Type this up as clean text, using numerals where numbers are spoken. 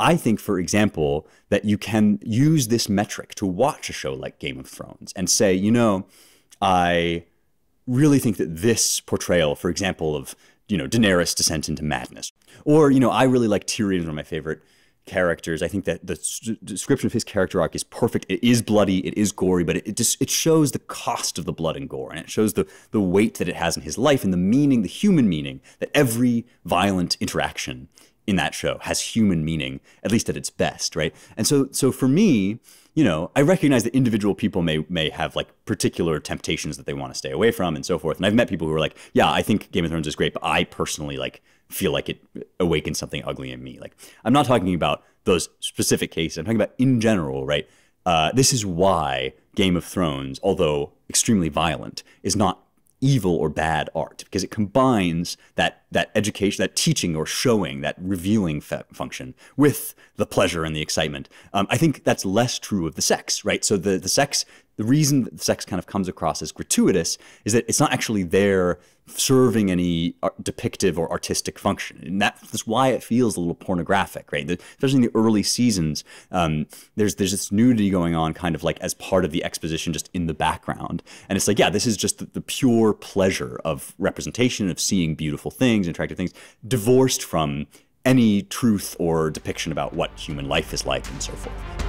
I think, for example, that you can use this metric to watch a show like Game of Thrones and say, you know, I really think that this portrayal, for example, of, you know, Daenerys' descent into madness, or, you know, I really like Tyrion, one of my favorite characters. I think that the description of his character arc is perfect. It is bloody, it is gory, but it shows the cost of the blood and gore, and it shows the weight that it has in his life and the meaning, the human meaning, that every violent interaction in that show has human meaning, at least at its best, right? And so for me, you know, I recognize that individual people may have like particular temptations that they want to stay away from and so forth. And I've met people who are like, yeah, I think Game of Thrones is great, but I personally like feel like it awakens something ugly in me. Like, I'm not talking about those specific cases. I'm talking about in general, right? This is why Game of Thrones, although extremely violent, is not evil or bad art, because it combines that education, that teaching or showing, that revealing function with the pleasure and the excitement. I think that's less true of the sex, right? So the reason that the sex kind of comes across as gratuitous is that it's not actually there serving any depictive or artistic function. And that's why it feels a little pornographic, right? Especially in the early seasons, there's this nudity going on kind of like as part of the exposition, just in the background. And it's like, yeah, this is just the pure pleasure of representation, of seeing beautiful things, attractive things, divorced from any truth or depiction about what human life is like and so forth.